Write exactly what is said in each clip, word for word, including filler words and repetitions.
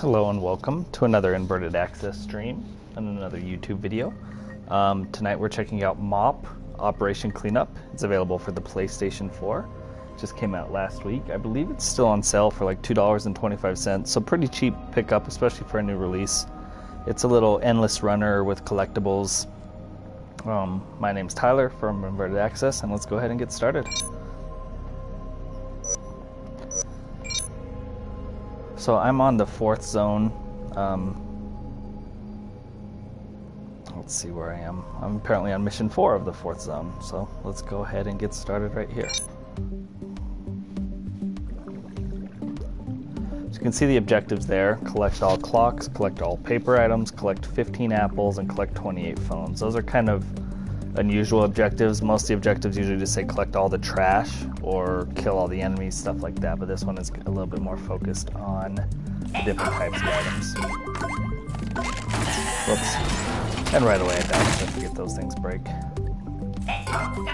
Hello and welcome to another Inverted Access stream and another YouTube video. Um, tonight we're checking out Mop Operation Cleanup. It's available for the PlayStation four. It just came out last week. I believe it's still on sale for like two dollars and twenty-five cents, so pretty cheap pickup, especially for a new release. It's a little endless runner with collectibles. Um, my name's Tyler from Inverted Access, and let's go ahead and get started. So I'm on the fourth zone. Um, let's see where I am. I'm apparently on mission four of the fourth zone. So let's go ahead and get started right here. So you can see the objectives there. Collect all clocks, collect all paper items, collect fifteen apples, and collect twenty-eight phones. Those are kind of unusual objectives. Most of the objectives usually just say collect all the trash or kill all the enemies, stuff like that, but this one is a little bit more focused on the different types of items. Whoops. And right away I died, so I forget those things break. Climb up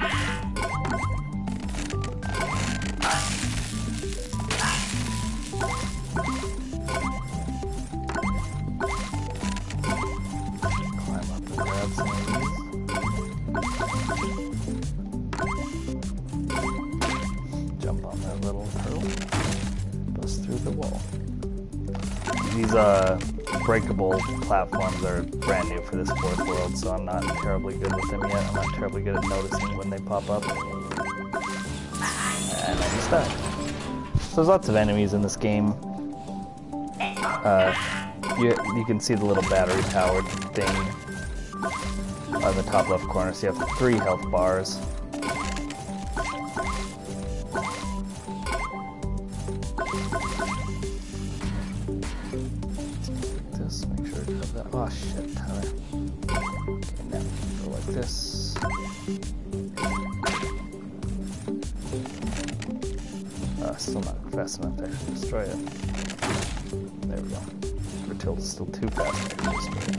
and grab some of these. Jump on that little hurdle, bust through the wall. These uh, breakable platforms are brand new for this fourth world, so I'm not terribly good with them yet. I'm not terribly good at noticing when they pop up. And I just died. So there's lots of enemies in this game. Uh, you, you can see the little battery-powered thing on the top left corner, so you have three health bars. This, make sure to have that. Oh shit, Tyler. Okay, now go like this. Uh, still not fast enough to actually destroy it. There we go. Or tilt's still too fast to destroy it.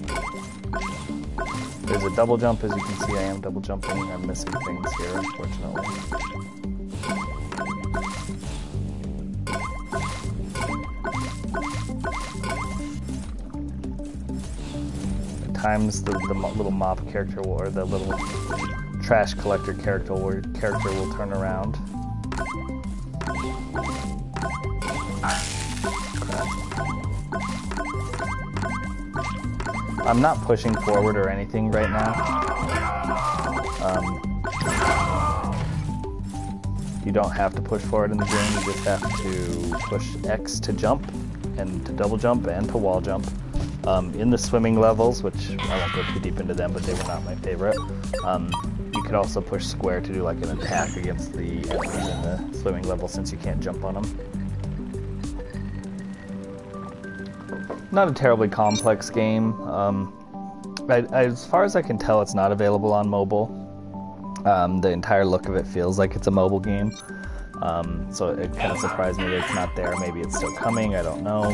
There's a double jump, as you can see I am double jumping. I'm missing things here, unfortunately. At times the, the little mop character will, or the little trash collector character will, character will turn around. I'm not pushing forward or anything right now. Um, you don't have to push forward in the game, you just have to push X to jump, and to double jump, and to wall jump. Um, in the swimming levels, which I won't go too deep into them, but they were not my favorite, um, you could also push square to do like an attack against the enemies in the swimming level, since you can't jump on them. Not a terribly complex game. Um, I, I, as far as I can tell, it's not available on mobile. Um, the entire look of it feels like it's a mobile game. Um, so it kind of surprised me that it's not there. Maybe it's still coming, I don't know.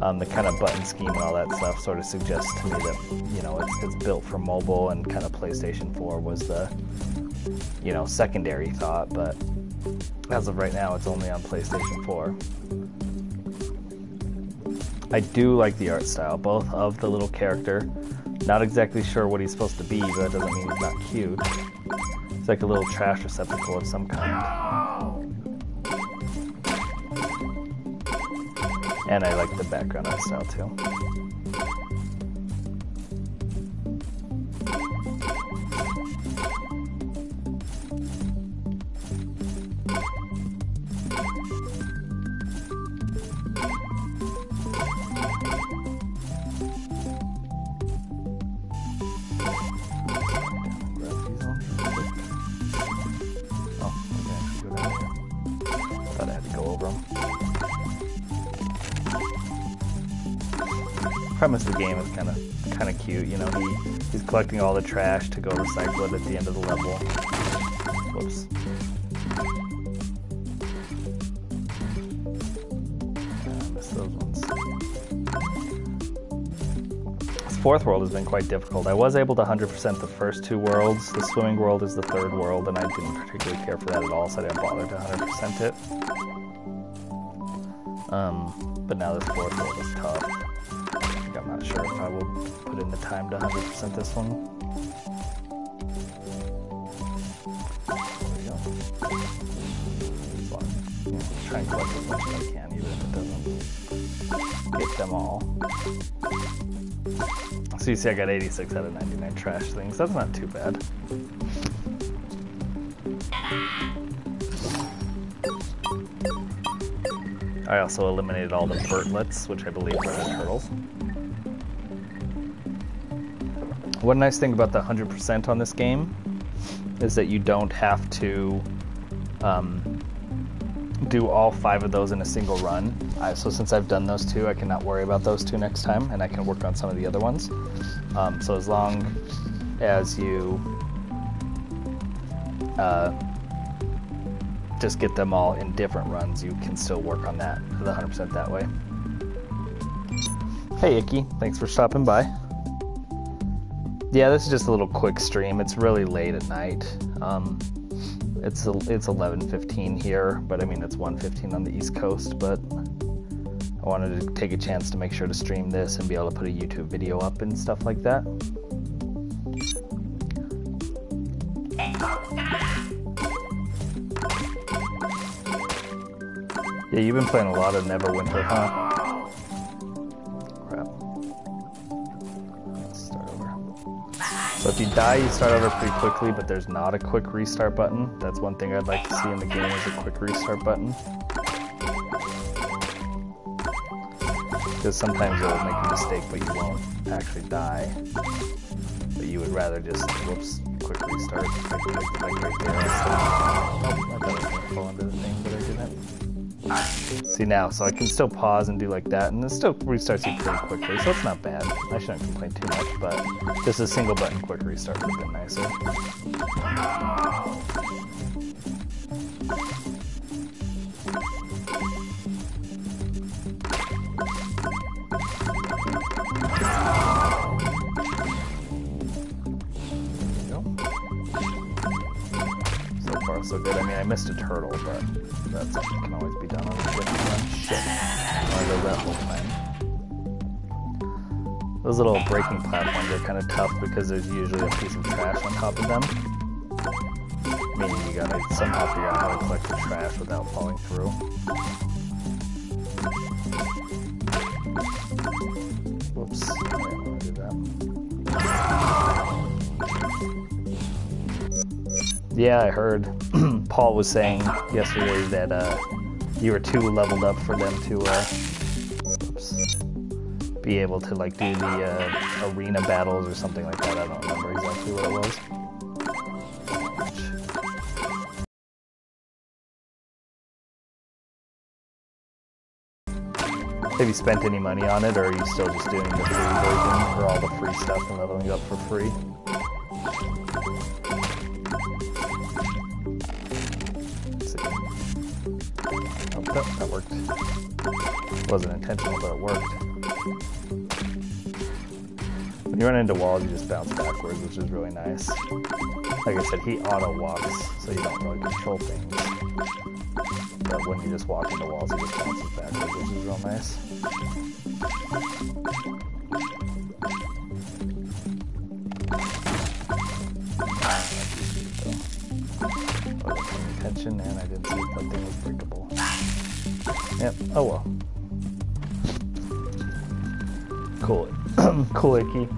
Um, the kind of button scheme and all that stuff sort of suggests to me that, you know, it's, it's built for mobile, and kind of PlayStation four was the, you know, secondary thought, but as of right now, it's only on PlayStation four. I do like the art style, both of the little character. Not exactly sure what he's supposed to be, but that doesn't mean he's not cute. It's like a little trash receptacle of some kind. And I like the background art style too. Premise of the game is kind of kind of cute, you know. He he's collecting all the trash to go recycle it at the end of the level. Whoops. Yeah, I missed those ones. This fourth world has been quite difficult. I was able to one hundred percent the first two worlds. The swimming world is the third world, and I didn't particularly care for that at all, so I didn't bother to one hundred percent it. Um, but now this fourth one is tough. I think I'm not sure if I will put in the time to one hundred percent this one. Try and collect as much as I can, even if it doesn't get them all. So you see I got eighty-six out of ninety-nine trash things. That's not too bad. I also eliminated all the birdlets, which I believe are the turtles. One nice thing about the one hundred percent on this game is that you don't have to um, do all five of those in a single run. I, so since I've done those two, I cannot worry about those two next time, and I can work on some of the other ones. Um, so as long as you uh, just get them all in different runs, you can still work on that, the one hundred percent that way. Hey Icky, thanks for stopping by. Yeah, this is just a little quick stream. It's really late at night. Um, It's it's eleven fifteen here, but I mean it's one fifteen on the East Coast, but I wanted to take a chance to make sure to stream this and be able to put a YouTube video up and stuff like that. Yeah, you've been playing a lot of Neverwinter, huh? So if you die, you start over pretty quickly, but there's not a quick restart button. That's one thing I'd like to see in the game is a quick restart button. Because sometimes you'll make a mistake, but you won't actually die. But you would rather just, whoops, quick restart. Like, like, like right there. Oh, I thought I was going to fall into the thing, but I didn't. Ah, see now, so I can still pause and do like that, and it still restarts you pretty quickly, so it's not bad. I shouldn't complain too much, but just a single button quick restart would have been nicer. So far so good. I mean, I missed a turtle, but that's something that can always be done on a quick run. Shit. I know that whole time. Those little braking platforms are kind of tough because there's usually a piece of trash on top of them. Meaning you gotta somehow figure out how to collect the trash without falling through. Whoops. I don't want to do that. Yeah, I heard Paul was saying yesterday that uh, you were too leveled up for them to... Uh, be able to like do the uh, arena battles or something like that. I don't remember exactly what it was. Have you spent any money on it, or are you still just doing the free version for all the free stuff and leveling up for free? Let's see. Oh, that, that worked. It wasn't intentional, but it worked. When you run into walls, you just bounce backwards, which is really nice. Like I said, he auto-walks, so you don't really control things. But when you just walk into walls, he just bounces backwards, which is real nice. I wasn't paying attention, and I didn't see if that thing was breakable. Yep, oh well. Cool, cool, Icky.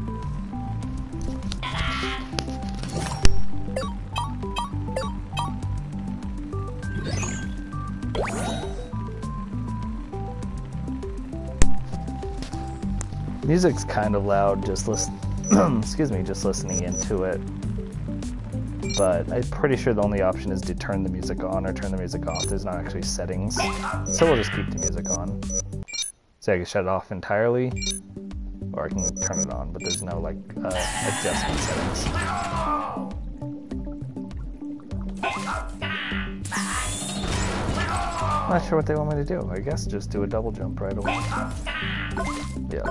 Music's kind of loud. Just listen. Excuse me. Just listening into it. But I'm pretty sure the only option is to turn the music on or turn the music off. There's not actually settings, so we'll just keep the music on. So I can shut it off entirely. Or I can turn it on, but there's no like uh, adjustment settings. Not sure what they want me to do. I guess just do a double jump right away. Yeah,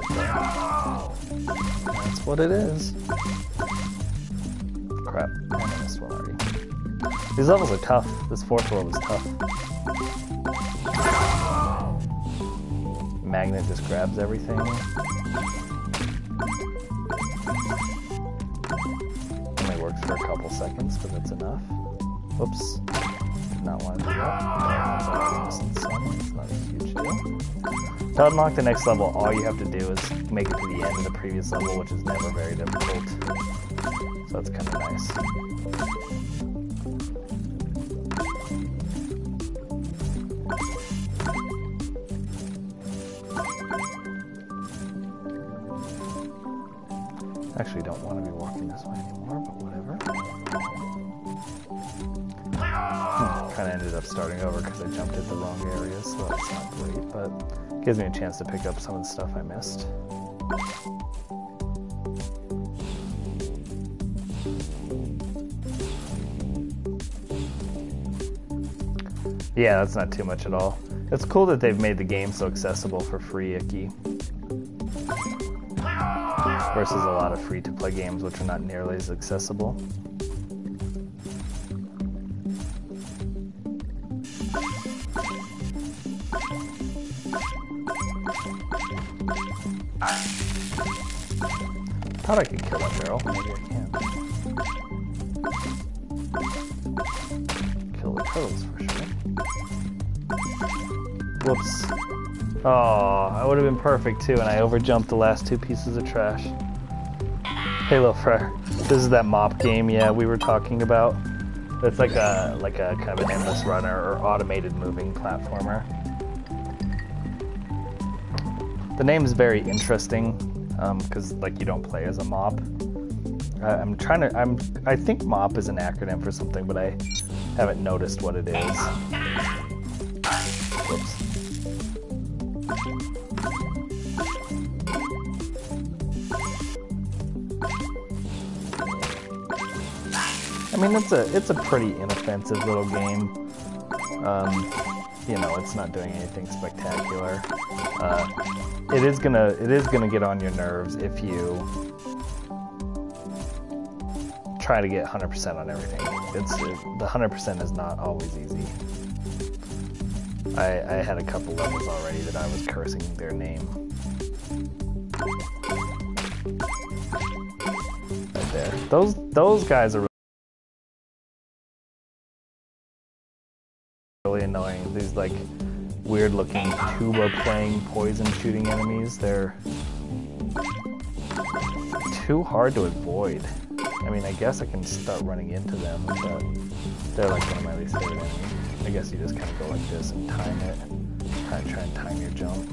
that's what it is. Crap, I missed one already. These levels are tough. This fourth level is tough. magnet just grabs everything. Only works for a couple seconds, but that's enough. Whoops. Did not want to do that. It's not a huge deal. To unlock the next level, all you have to do is make it to the end of the previous level, which is never very difficult. So that's kind of nice. Actually don't want to be walking this way anymore, but whatever. Hmm, kind of ended up starting over because I jumped at the wrong area, so that's not great, but it gives me a chance to pick up some of the stuff I missed. Yeah, that's not too much at all. It's cool that they've made the game so accessible for free, Icky. Versus a lot of free-to-play games, which are not nearly as accessible. Thought I could kill that barrel. Maybe I can. Kill the turtles for sure. Whoops. Oh, I would have been perfect too, and I overjumped the last two pieces of trash. Halo Fryer. This is that mop game, yeah, we were talking about. It's like a like a kind of an endless runner or automated moving platformer. The name is very interesting, because um, like you don't play as a mop. I, I'm trying to. I'm. I think mop is an acronym for something, but I haven't noticed what it is. Whoops. I mean, it's a it's a pretty inoffensive little game. Um, you know, it's not doing anything spectacular. Uh, it is gonna it is gonna get on your nerves if you try to get one hundred percent on everything. It's it, the one hundred percent is not always easy. I I had a couple levels already that I was cursing their name. Right there. Those those guys are. Annoying. These like weird looking tuba playing poison shooting enemies. They're too hard to avoid. I mean, I guess I can start running into them, but they're like one of my least favorite enemies. I guess you just kind of go like this and time it. Try, try and time your jump.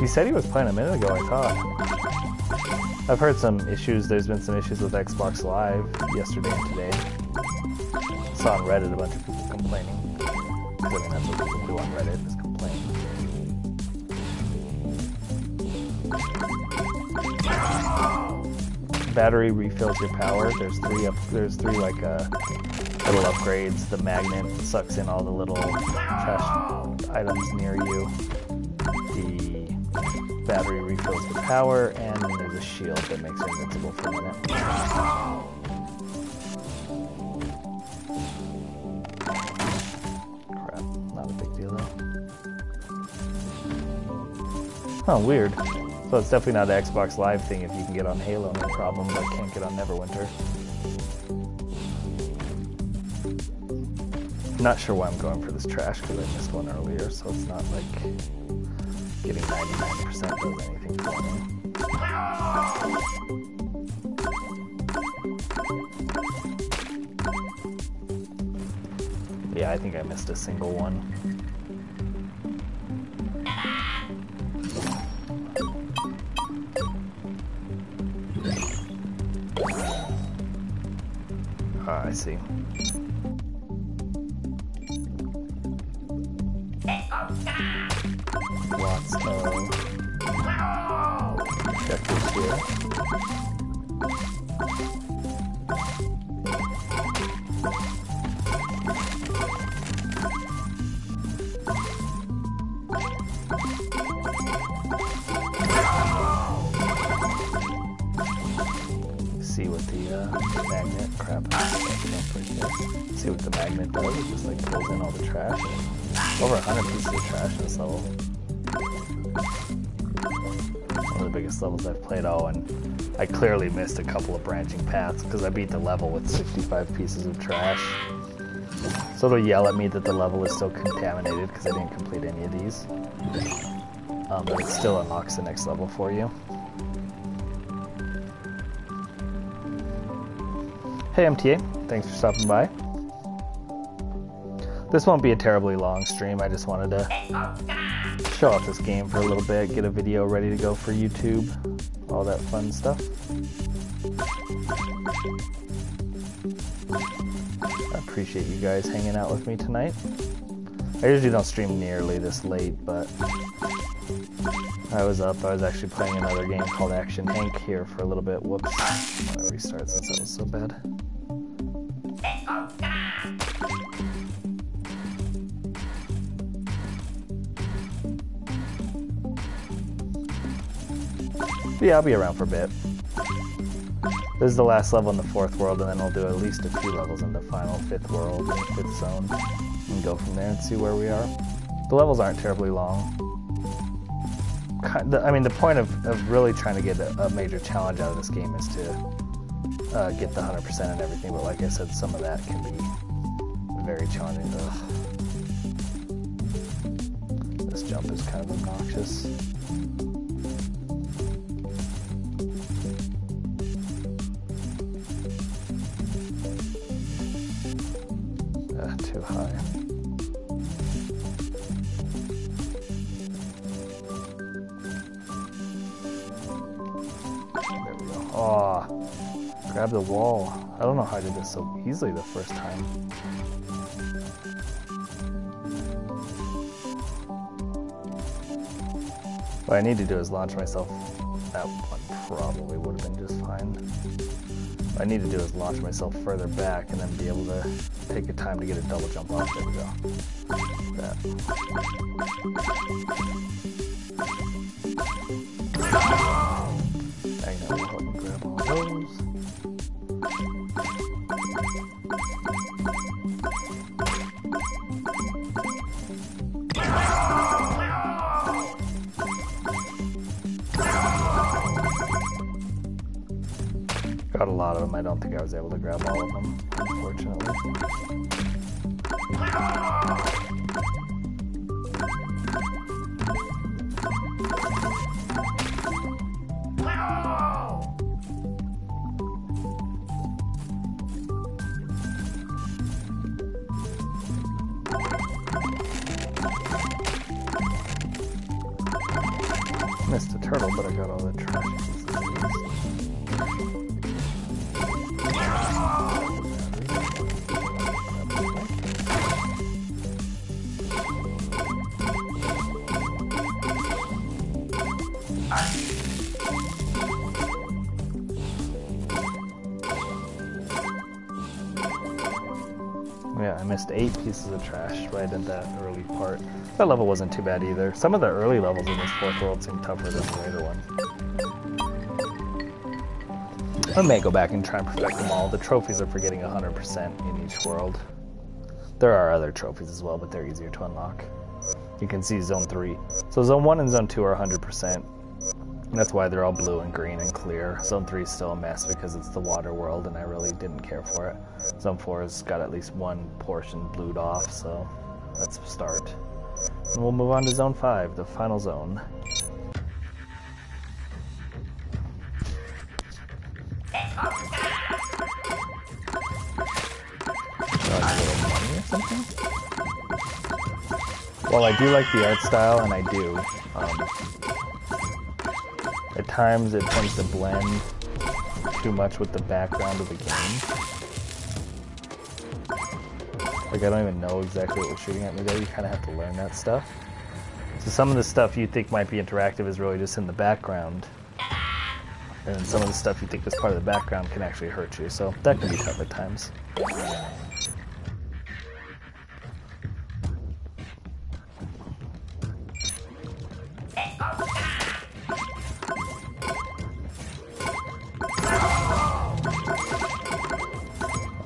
He said he was playing a minute ago, I thought. I've heard some issues. There's been some issues with Xbox Live yesterday and today. Saw on Reddit a bunch of people complaining. I mean, that's what people do on Reddit, is complain. Battery refills your power. There's three up. There's three like uh, little upgrades. The magnet sucks in all the little trash items near you. The battery refills the power, and then there's a shield that makes it invincible for a minute. Crap, not a big deal though. Oh, weird. So it's definitely not an Xbox Live thing. If you can get on Halo, no problem, but can't get on Neverwinter. Not sure why I'm going for this trash, because I missed one earlier, so it's not like getting ninety-nine percent does anything for me. Yeah, I think I missed a single one. Ah, I see. Lots of objectives here. See what the Vita, the magnet, crap, I can't push this. See what the magnet does, it just like pulls in all the trash. Over one hundred pieces of trash in this level. One of the biggest levels I've played, oh, and I clearly missed a couple of branching paths because I beat the level with sixty-five pieces of trash. So it'll yell at me that the level is still contaminated because I didn't complete any of these. Um, but it still unlocks the next level for you. Hey M T A, thanks for stopping by. This won't be a terribly long stream, I just wanted to show off this game for a little bit, get a video ready to go for YouTube, all that fun stuff. I appreciate you guys hanging out with me tonight. I usually don't stream nearly this late, but I was up, I was actually playing another game called Action Link here for a little bit. Whoops, I'm gonna restart since that was so bad. But yeah, I'll be around for a bit. This is the last level in the fourth world, and then we'll do at least a few levels in the final fifth world, fifth zone, and go from there and see where we are. The levels aren't terribly long. I mean, the point of, of really trying to get a, a major challenge out of this game is to uh, get the one hundred percent and everything, but like I said, some of that can be very challenging. Ugh. This jump is kind of obnoxious. Grab the wall. I don't know how I did this so easily the first time. What I need to do is launch myself. That one probably would have been just fine. What I need to do is launch myself further back and then be able to take a time to get a double jump off. There we go. That. I know, I hope I grab all those. Got a lot of them. I don't think I was able to grab all of them, unfortunately. Missed a turtle, but I got all the trash pieces at least. Missed eight pieces of trash right in that early part. That level wasn't too bad either. Some of the early levels in this fourth world seem tougher than the later one. I may go back and try and perfect them all. The trophies are for getting one hundred percent in each world. There are other trophies as well, but they're easier to unlock. You can see Zone three. So Zone one and Zone two are one hundred percent. That's why they're all blue and green and clear. Zone three is still a mess because it's the water world and I really didn't care for it. Zone four has got at least one portion blued off, so let's start. And we'll move on to Zone five, the final zone. Well, I do like the art style, and I do. Um, At times it tends to blend too much with the background of the game. Like I don't even know exactly what was shooting at me there, you kind of have to learn that stuff. So some of the stuff you think might be interactive is really just in the background. And some of the stuff you think is part of the background can actually hurt you, so that can be tough at times.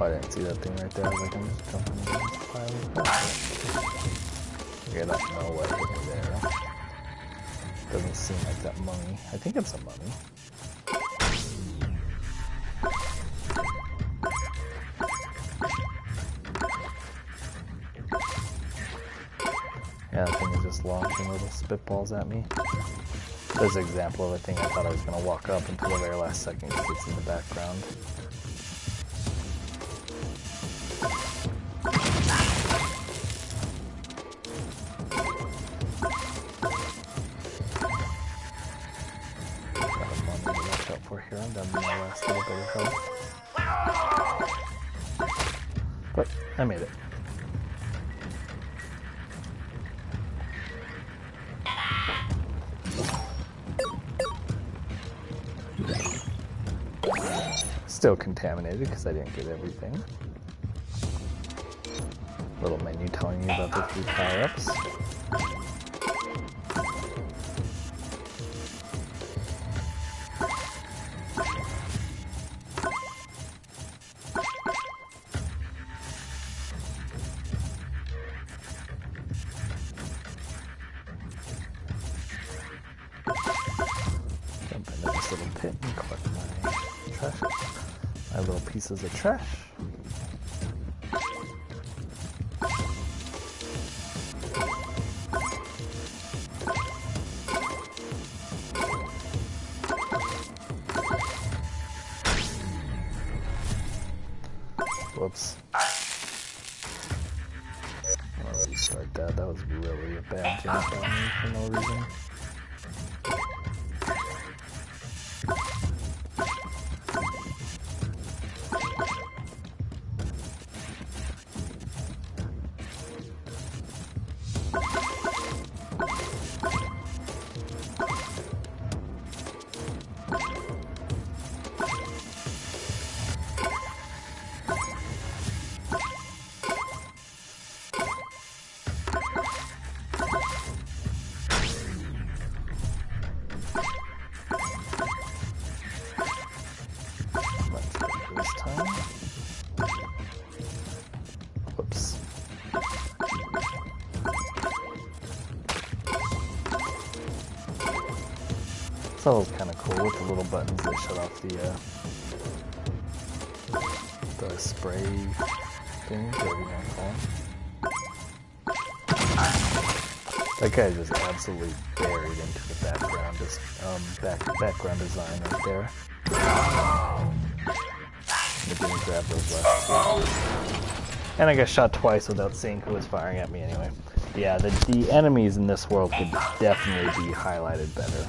I didn't see that thing right there. I was like, I'm just jumping. Yeah, that's no way over there. Doesn't seem like that mummy. I think it's a mummy. Yeah, that thing is just launching little spitballs at me. There's an example of a thing I thought I was going to walk up until the very last second because it's in the background. Contaminated because I didn't get everything. Little menu telling you about the three power-ups. Jump into this little pit and collect my trash. My little pieces of trash. Whoops. I'm gonna restart that. That was really a bad jump on me for no reason. That was kind of cool with the little buttons that shut off the uh, the spray thing, whatever you want to call them. That guy's just absolutely buried into the background, just um, back background design right there. I didn't grab those last two. And I got shot twice without seeing who was firing at me anyway. Yeah, the the enemies in this world could definitely be highlighted better.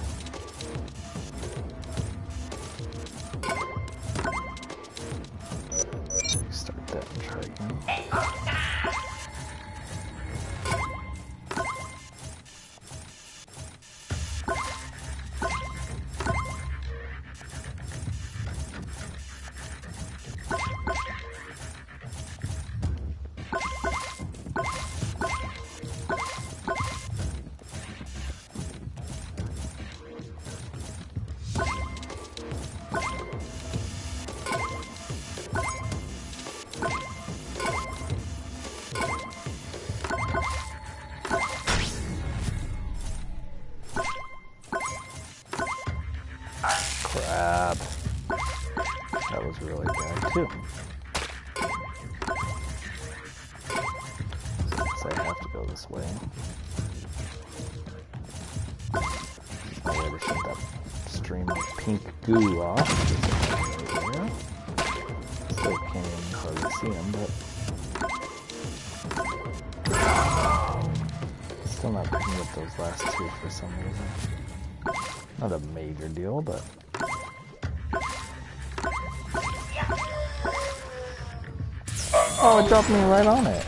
Goo off. Still can't even hardly see him, but still not picking up those last two for some reason. Not a major deal, but oh, it dropped me right on it.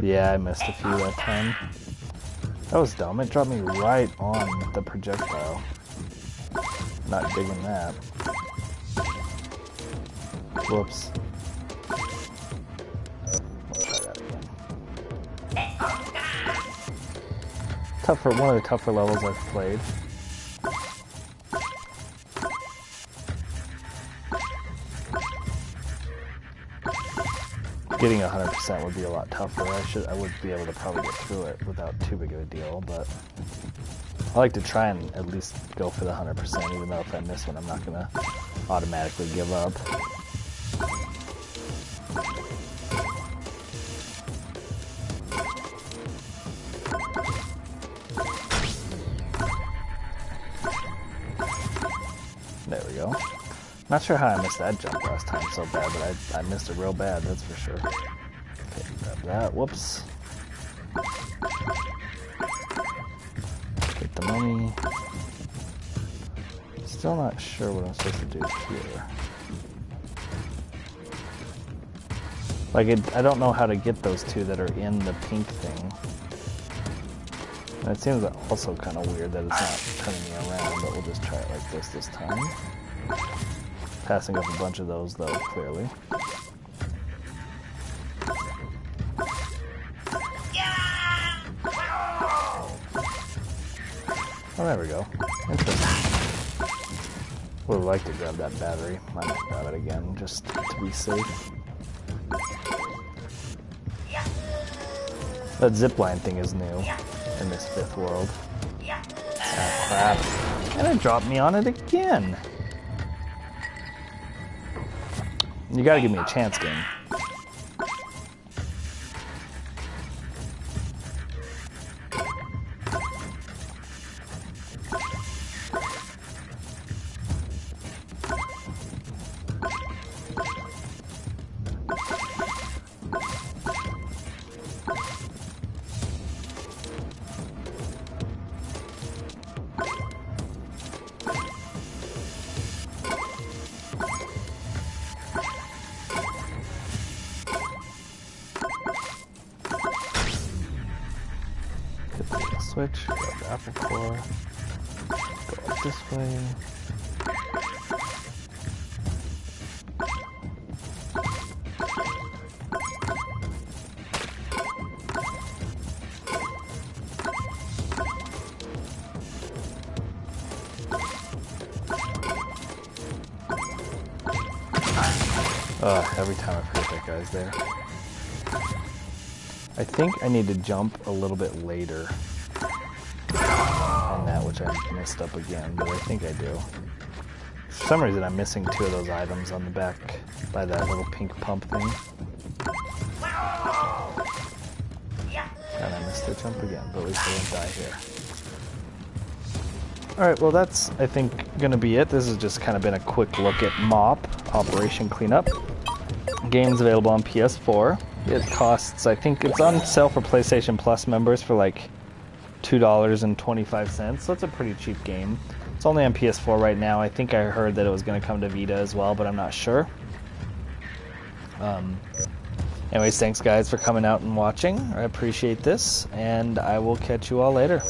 Yeah, I missed a few that time. That was dumb. It dropped me right on the projectile. Not digging that. Whoops. We'll try that again. Tougher, one of the tougher levels I've played. getting one hundred percent would be a lot tougher. I should, I would be able to probably get through it without too big of a deal, but I like to try and at least go for the one hundred percent, even though if I miss one, I'm not gonna automatically give up. There we go. Not sure how I missed that jump last time so bad, but I, I missed it real bad, that's for sure. Okay, grab that. Whoops. Get the money. Still not sure what I'm supposed to do here. Like, it, I don't know how to get those two that are in the pink thing. And it seems also kind of weird that it's not turning me around, but we'll just try it like this this time. Passing up a bunch of those, though, clearly. Yeah! Oh, there we go. Interesting. Would like to grab that battery. Might not grab it again, just to be safe. Yeah. That zipline thing is new in this fifth world. Yeah. Oh, crap. And it dropped me on it again. You gotta give me a chance, game. Switch, grab the apple core, go up this way. Ugh, every time I forget that guy's there. I think I need to jump a little bit later. Which I messed up again, but I think I do. For some reason, I'm missing two of those items on the back by that little pink pump thing. And I missed the jump again, but at least I didn't die here. Alright, well that's, I think, gonna be it. This has just kind of been a quick look at Mop Operation Cleanup. Game's available on P S four. It costs, I think, it's on sale for PlayStation Plus members for like two dollars and twenty-five cents, so that's a pretty cheap game. It's only on P S four right now. I think I heard that it was going to come to Vita as well, but I'm not sure. Um, anyways, thanks guys for coming out and watching. I appreciate this, and I will catch you all later.